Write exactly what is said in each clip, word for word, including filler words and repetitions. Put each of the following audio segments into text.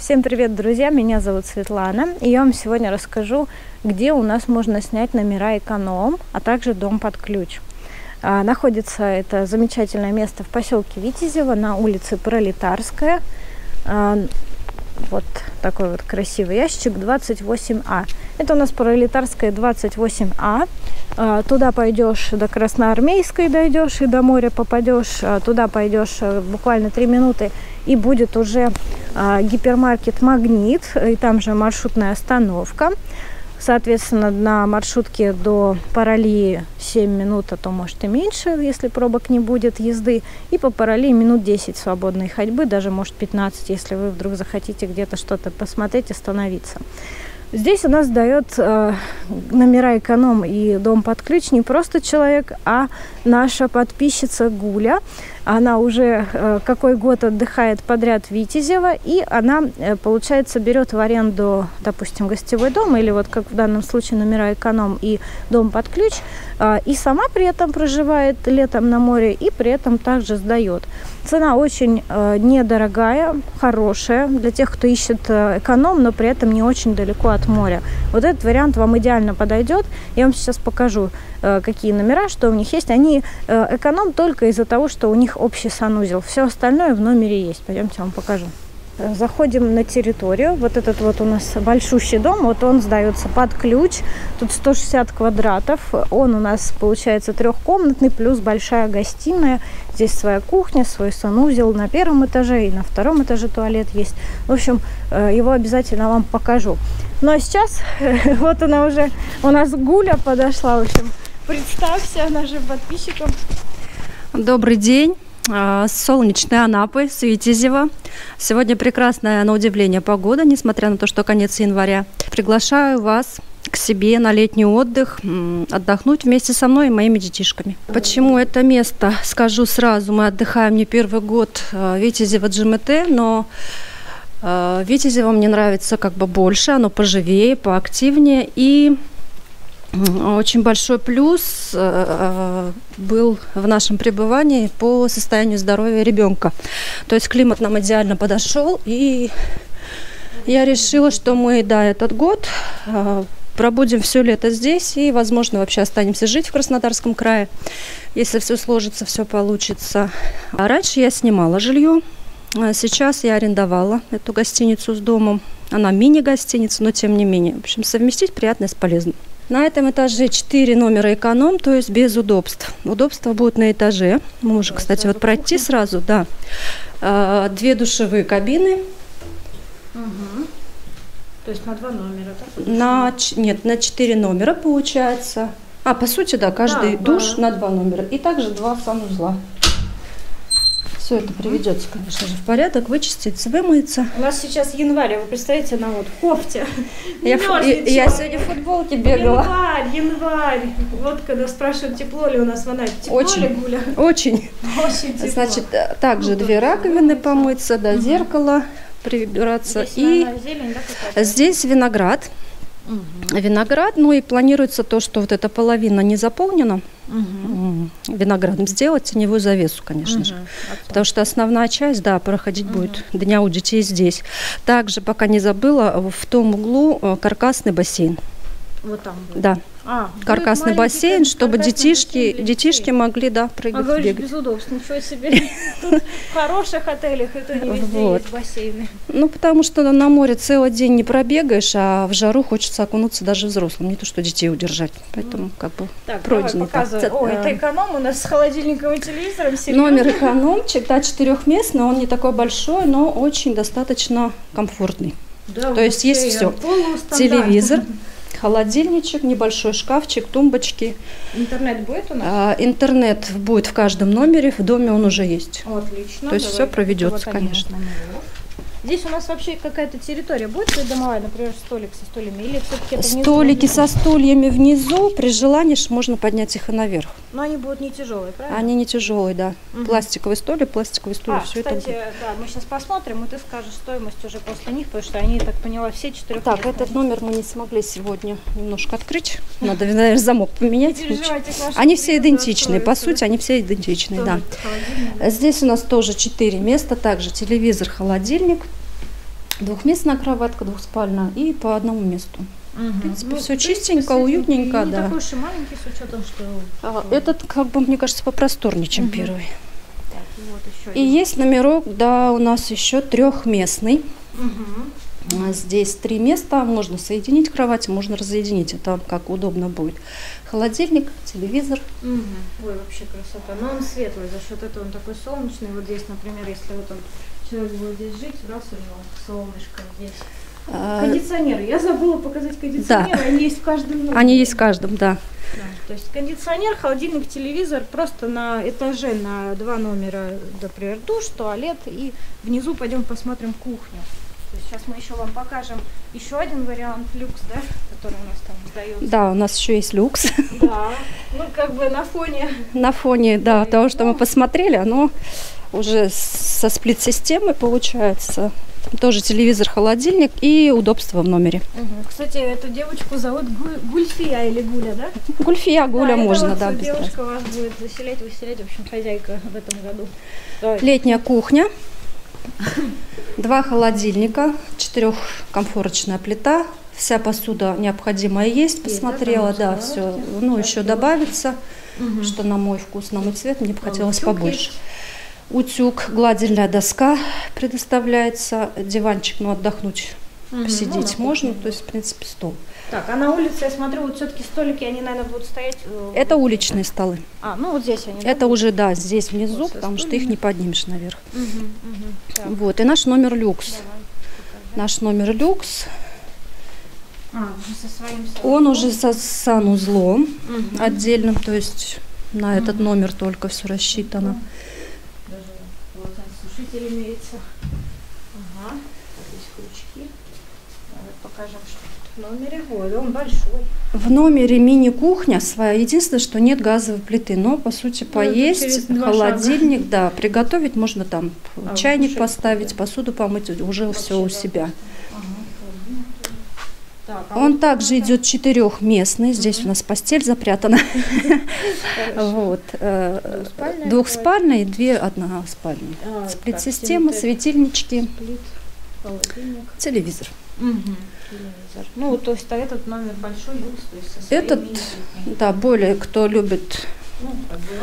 Всем привет, друзья! Меня зовут Светлана, и я вам сегодня расскажу, где у нас можно снять номера эконом, а также дом под ключ. А, находится это замечательное место в поселке Витязево на улице Пролетарская. А, вот такой вот красивый ящик двадцать восемь А. Это у нас Пролетарская двадцать восемь А. А, туда пойдешь до Красноармейской, дойдешь и до моря попадешь. А, туда пойдешь буквально три минуты, и будет уже гипермаркет «Магнит», и там же маршрутная остановка. Соответственно, на маршрутке до Паралии семь минут, а то, может, и меньше, если пробок не будет, езды. И по Паралии минут десять свободной ходьбы, даже, может, пятнадцать, если вы вдруг захотите где-то что-то посмотреть, остановиться. Здесь у нас дает э, номера эконом и дом под ключ не просто человек, а наша подписчица Гуля. Она уже э, какой год отдыхает подряд в Витязево, и она, э, получается, берет в аренду, допустим, гостевой дом, или вот как в данном случае номера эконом и дом под ключ, э, и сама при этом проживает летом на море, и при этом также сдает. Цена очень э, недорогая, хорошая для тех, кто ищет э, эконом, но при этом не очень далеко от моря. Вот этот вариант вам идеально подойдет. Я вам сейчас покажу, какие номера, что у них есть. Они эконом только из-за того, что у них общий санузел. Все остальное в номере есть. Пойдемте, я вам покажу. Заходим на территорию. Вот этот вот у нас большущий дом. Вот он сдается под ключ. Тут сто шестьдесят квадратов. Он у нас, получается, трехкомнатный, плюс большая гостиная. Здесь своя кухня, свой санузел на первом этаже, и на втором этаже туалет есть. В общем, его обязательно вам покажу. Ну а сейчас вот она уже, у нас Гуля подошла. В общем, представься нашим подписчикам. Добрый день. С солнечной Анапы, с Витязева. Сегодня прекрасная, на удивление, погода, несмотря на то, что конец января. Приглашаю вас к себе на летний отдых, отдохнуть вместе со мной и моими детишками. Почему это место? Скажу сразу, мы отдыхаем не первый год в Витязево джи эм тэ, но Витязево мне нравится как бы больше, оно поживее, поактивнее. И очень большой плюс был в нашем пребывании по состоянию здоровья ребенка. То есть климат нам идеально подошел, и я решила, что мы, да, этот год пробудем все лето здесь и, возможно, вообще останемся жить в Краснодарском крае, если все сложится, все получится. А раньше я снимала жилье, сейчас я арендовала эту гостиницу с домом. Она мини-гостиница, но тем не менее. В общем, совместить приятное с полезным. На этом этаже четыре номера эконом, то есть без удобств. Удобства будут на этаже. Мы можем, кстати, вот пройти сразу, да. Две душевые кабины. Угу. То есть на два номера, да? На, нет, на четыре номера получается. А, по сути, да, каждый да, душ да. на два номера. И также два санузла. Все это приведется, конечно же, в порядок, вычистится, вымыется. У нас сейчас январь, вы представляете, она вот в кофте. Я, я сегодня в футболке бегала. Январь, январь. Вот когда спрашивают, тепло ли у нас в Анапе. Тепло очень, ли, Гуля? Очень. Очень тепло. Значит, также ну, две раковины помыться, да, угу. Зеркало прибираться. Здесь, и зелень, да, здесь виноград. Угу. Виноград, ну и планируется то, что вот эта половина не заполнена. Угу. Виноградом сделать теневую завесу, конечно угу. же. Оттуда. Потому что основная часть, да, проходить угу. будет дня у детей здесь. Также, пока не забыла, в том углу каркасный бассейн. Вот там будет. Да. А, каркасный бассейн, чтобы каркасный детишки, бассейн детишки могли, да, прыгать. А говоришь, без удобств, ничего себе. Тут в хороших отелях это не везде есть бассейны. Ну, потому что на море целый день не пробегаешь, а в жару хочется окунуться даже взрослым, не то что детей удержать. Поэтому как бы пройдено. О, это эконом у нас с холодильником и телевизором. Номер экономчик, да, четырехместный, он не такой большой, но очень достаточно комфортный. То есть есть все. Телевизор. Холодильничек, небольшой шкафчик, тумбочки. Интернет будет у нас? А, интернет будет в каждом номере, в доме он уже есть. Отлично. То есть все проведется, вот конечно. Здесь у нас вообще какая-то территория будет придомовая, например, столик со стульями? Или все-таки это внизу? Столики со стульями внизу, при желании можно поднять их и наверх. Но они будут не тяжелые, правильно? Они не тяжелые, да. Угу. Пластиковые столик, пластиковые стулья, а, все кстати, это. Кстати, да, мы сейчас посмотрим, и ты скажешь стоимость уже после них, потому что они, так поняла, все четыре. Так, этот номер мы не смогли сегодня немножко открыть. Надо, наверное, замок поменять. Они все идентичные, по сути, они все идентичные, да. Здесь у нас тоже четыре места, также телевизор, холодильник. Двухместная кроватка, двухспальная и по одному месту. Угу. В принципе, ну, все чистенько, уютненько. Да. Такой уж и маленький, с учетом, что... А, этот, как бы, мне кажется, попросторнее, чем угу. первый. Так, вот еще и есть номерок, да, у нас еще трехместный. Угу. Здесь три места, можно соединить кровать, можно разъединить, это как удобно будет. Холодильник, телевизор. Угу. Ой, вообще красота. Но он светлый, за счет этого он такой солнечный. Вот здесь, например, если вот он... Человек будет здесь жить, раз у него солнышко здесь. Кондиционеры. Я забыла показать кондиционеры. Да. Они есть в каждом доме. Они есть в каждом, да. да. То есть кондиционер, холодильник, телевизор просто на этаже, на два номера, например, душ, туалет. И внизу пойдем посмотрим кухню. То есть сейчас мы еще вам покажем еще один вариант люкс, да, который у нас там сдается. Да, у нас еще есть люкс. Да. Ну, как бы на фоне. На фоне, да, того, что мы посмотрели, оно уже со сплит-системой получается. Там тоже телевизор, холодильник и удобство в номере. Угу. Кстати, эту девочку зовут Гульфия или Гуля, да? Гульфия, Гуля, да, можно, вот да. Девушка вас будет заселять, выселять, в общем, хозяйка в этом году. Давай. Летняя кухня. Два холодильника, четырехкомфорочная плита. Вся посуда необходимая есть, посмотрела, есть, да, да все. Ну, еще добавится, угу. что на мой вкус, на мой цвет мне бы хотелось побольше. Утюг, гладильная доска предоставляется, диванчик, ну, отдохнуть, угу, посидеть ну, можно, то есть, в принципе, стол. Так, а на улице, я смотрю, вот все-таки столики, они, наверное, будут стоять... Это уличные столы. А, ну вот здесь они... Это да? уже, да, здесь внизу, вот потому что их не поднимешь наверх. Угу, угу, вот, и наш номер люкс. Давай, наш номер люкс. А, уже со своим санузлом. Он уже со санузлом угу. отдельным, то есть на угу. этот номер только все рассчитано. Угу. Имеется. Ага. Здесь крючки. Давай покажем, что в номере. Ой, он большой. В номере мини-кухня своя. Единственное, что нет газовой плиты. Но, по сути, ну, поесть, холодильник, шага. да, приготовить можно там. А чайник поставить, да. посуду помыть. Уже вообще все у да. себя. Ага. Так, а он вот также это? идет четырехместный. Здесь угу. у нас постель запрятана. Вот. Двухспальная и две односпальные. А, сплит-система, светильнички, сплит, холодильник, телевизор. Угу. телевизор. Ну, то есть а этот номер большой люкс. То есть со этот, мини-летней. да, более кто любит ну,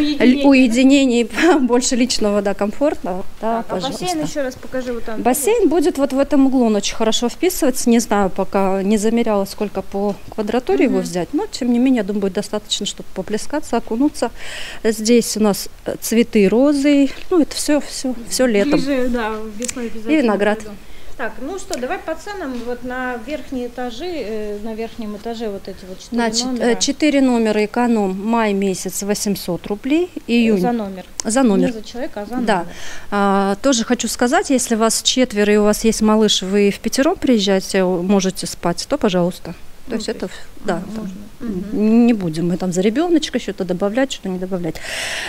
уединение, уединение да? больше личного, да, комфорта. Да, так, а бассейн еще раз покажи. Вот там бассейн будет вот в этом углу, он очень хорошо вписывается. Не знаю, пока не замеряла, сколько по квадратуре угу. его взять, но тем не менее, я думаю, будет достаточно, чтобы поплескаться, окунуться. Здесь у нас цветы, розы, ну это все, все, все летом. Ближе, да, весной обязательно. И виноград. Пойду. Так, ну что, давай по ценам вот на верхние этажи, на верхнем этаже вот эти вот четыре Значит, номера. четыре номера эконом, май месяц восемьсот рублей, июнь. За номер. За номер. Не за человека, а за номер. Да. А, тоже хочу сказать, если вас четверо и у вас есть малыш, вы в пятером приезжаете, можете спать, то пожалуйста. То ну, есть это, да, там, угу. не будем мы там за ребеночка что-то добавлять, что-то не добавлять.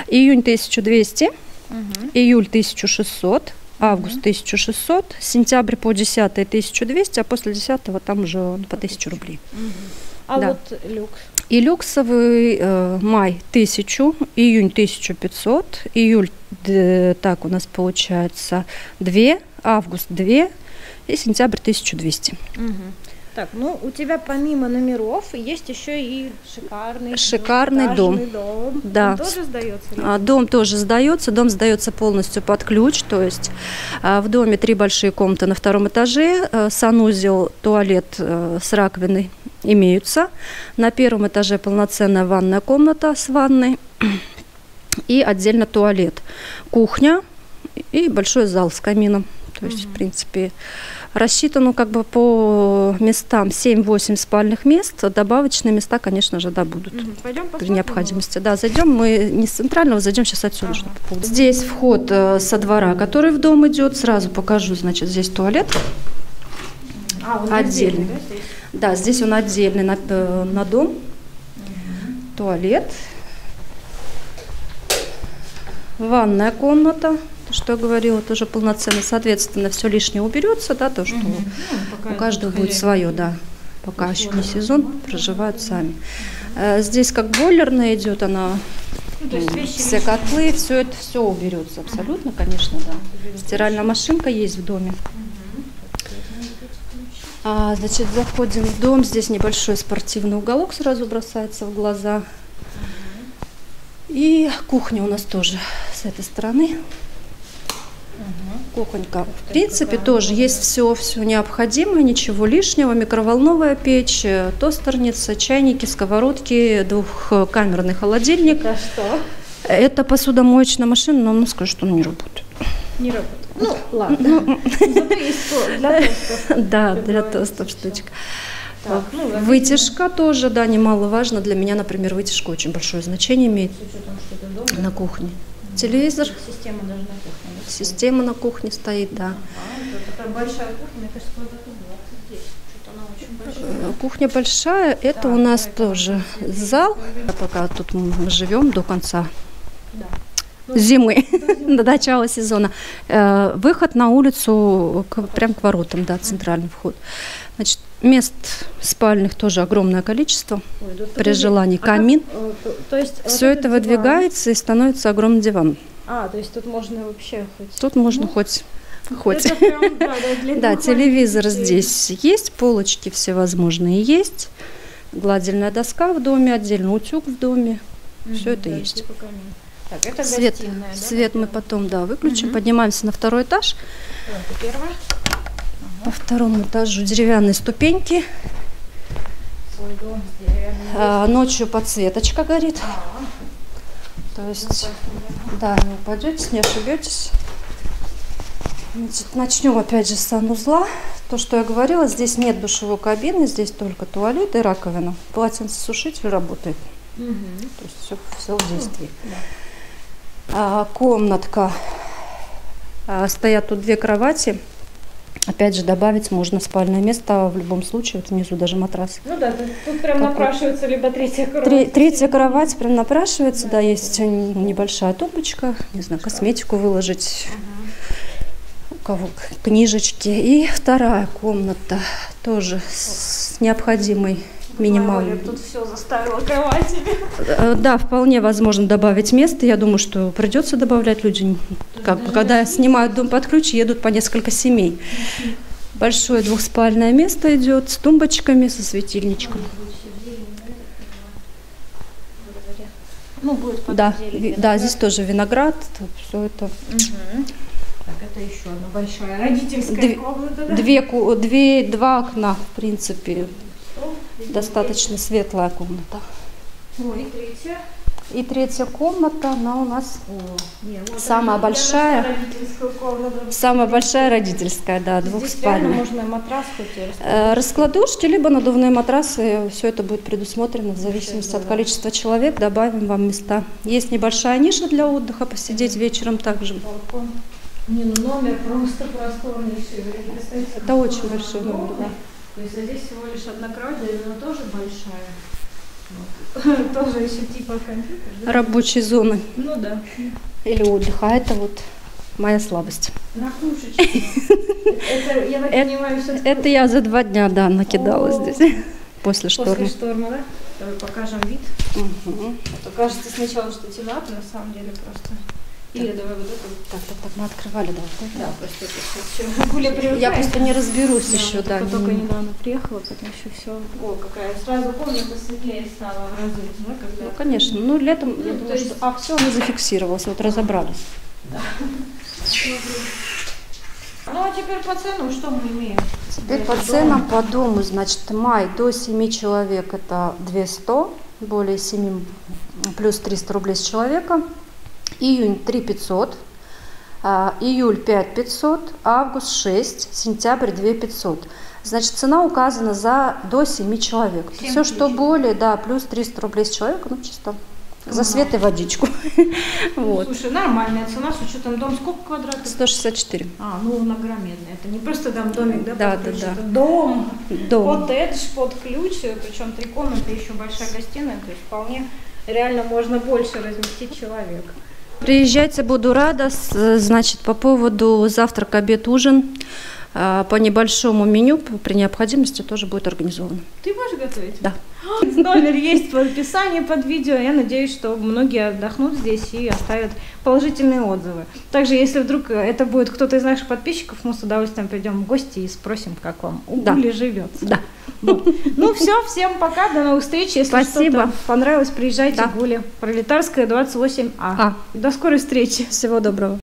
Июнь тысяча двести, угу. июль тысяча шестьсот. Август тысяча шестьсот, сентябрь по десятое тысяча двести, а после десятого там уже он по тысяче рублей. Угу. А да. вот люкс. И люксовый э, май тысячу, июнь тысяча пятьсот, июль, э, так у нас получается, две, август две и сентябрь тысяча двести. Угу. Так, ну у тебя помимо номеров есть еще и шикарный, шикарный дом. дом. Да. Он тоже сдается? А, дом тоже сдается. Дом сдается полностью под ключ. То есть а, в доме три большие комнаты на втором этаже, а, санузел, туалет а, с раковиной имеются. На первом этаже полноценная ванная комната с ванной и отдельно туалет, кухня и большой зал с камином. То есть, угу. в принципе, рассчитано как бы по местам семь-восемь спальных мест. Добавочные места, конечно же, да, будут. Угу. Пойдем при необходимости. Да, зайдем мы не с центрального, зайдем сейчас отсюда. Ага. Здесь вход э, со двора, который в дом идет. Сразу покажу, значит, здесь туалет. А, он отдельный. Да здесь? да, здесь он отдельный на, э, на дом. Угу. Туалет. Ванная комната. Что я говорила, тоже полноценно, соответственно, все лишнее уберется, да, то, что угу. ну, у каждого будет свое, да, пока еще не сезон, проживают сами. А, здесь как бойлерная идет, она, ну, то есть вещи, все котлы, вещи. все это все уберется абсолютно, угу. конечно, да. Стиральная машинка есть в доме. Угу. А, значит, заходим в дом. Здесь небольшой спортивный уголок сразу бросается в глаза. И кухня у нас тоже с этой стороны. Кухонька. В принципе, тоже есть все, все необходимое, ничего лишнего. Микроволновая печь, тостерница, чайники, сковородки, двухкамерный холодильник. Это что? Это посудомоечная машина, но он скажет, что он не работает. Не работает. Ну, ладно. Для тостов. Да, для тостов штучка. Так, ну, вытяжка тоже, да, немаловажно. Для меня, например, вытяжка очень большое значение имеет на кухне. Телевизор. Система даже на кухне. Система на кухне стоит, да. Такая большая кухня, кажется, большая. Кухня большая, это у нас тоже зал. Пока тут мы живем до конца зимы, до начала сезона. Выход на улицу, прям к воротам, да, центральный вход. Значит, мест спальных тоже огромное количество. Ой, при желании камин. А как, то, то есть все вот это диван выдвигается и становится огромным диваном. А, то есть тут можно вообще хоть... Тут можно, ну, хоть... хоть. Прям, да, да, телевизор здесь есть, полочки всевозможные есть, гладильная доска в доме, отдельно утюг в доме, угу, все это да, есть. Так, это свет, гостиная, да? Свет мы потом, да, выключим, угу. Поднимаемся на второй этаж. Это первое. По второму этажу деревянные ступеньки. Свой дом с деревянными. А, ночью подсветочка горит. А-а-а. То есть, ну, да, не упадете, не ошибетесь. Значит, начнем опять же с санузла. То, что я говорила, здесь нет душевой кабины, здесь только туалет и раковина. Полотенцесушитель работает. Угу. То есть все, все в действии. Да. А, комнатка. А, стоят тут две кровати. Опять же, добавить можно спальное место в любом случае, вот внизу даже матрас. Ну да, тут, тут прям такой напрашивается либо третья кровать. Три, третья кровать прям напрашивается, да, да, есть небольшая тумбочка, не знаю, косметику выложить, ага, у кого книжечки. И вторая комната тоже вот с необходимой минимальной. Тут все заставило кроватями. Да, вполне возможно добавить место. Я думаю, что придется добавлять люди. Как бы, когда снимают дом под ключ, едут по несколько семей. Большое двухспальное место идет с тумбочками, со светильничком. Ну, будет под да, зелень, да, здесь тоже виноград, все это. Угу. Так, это еще одна большая родительская Дв комната. Да? Две, две, два окна, в принципе. Достаточно светлая комната. Ой, и третья. И третья комната, она у нас О, не, вот самая большая. Самая большая родительская, да, двухспальная. Можно матрас хоть раскладушки, либо надувные матрасы. Все это будет предусмотрено в зависимости от количества человек. Добавим вам места. Есть небольшая ниша для отдыха, посидеть вечером также. Не, ну номер просто просторнейший. Это очень большой номер, да. То есть, а здесь всего лишь одна кровать, да, она тоже большая. Вот. Тоже еще типа компьютер. Да? Рабочей зоны. Ну да. Или отдыха. А это вот моя слабость. Ракушечка. Это, я так понимаю, все... Это я за два дня, да, накидала здесь. После шторма. После шторма, да? Давай покажем вид. Кажется сначала, что телят, но на самом деле просто... Или так, давай вот это. Так, так, так, мы открывали, да. Да, просто это все. Я просто не разберусь да, еще, да. Только, только недавно приехала, потом еще все. О, какая. Сразу помню, посветлее стало в разы, да, когда... Ну, конечно. Ну, летом, ну, я думаю, есть... что... А, все, оно зафиксировалось, вот разобрались. Да. Ну, а теперь по ценам что мы имеем? Теперь по ценам по дому, значит, май до семи человек это двести, более семи плюс триста рублей с человека. Июнь три тысячи пятьсот, июль пять тысяч пятьсот, август шесть, сентябрь две тысячи пятьсот. Значит, цена указана за до семи человек. Все, что более, да, плюс триста рублей с человека, ну, чисто. За свет и водичку. Вот. Слушай, нормальная цена, с учетом дом сколько квадратов? сто шестьдесят четыре. А, ну он огроменный. Это не просто там домик, да? Да, да, да. Это дом, дом. Коттедж под ключ, причем три комнаты, еще большая гостиная. То есть вполне реально можно больше разместить человек. Приезжайте, буду рада. Значит, по поводу завтрак, обед, ужин. По небольшому меню, при необходимости, тоже будет организовано. Ты будешь готовить? Да. А, Номер есть в описании под видео. Я надеюсь, что многие отдохнут здесь и оставят положительные отзывы. Также, если вдруг это будет кто-то из наших подписчиков, мы с удовольствием придем в гости и спросим, как вам у Гули да. живется. Да. Вот. Ну все, всем пока, до новых встреч. Если что-то понравилось, приезжайте да. в Гуле. Пролетарская, двадцать восемь А. А. До скорой встречи. Всего доброго.